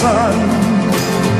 sun.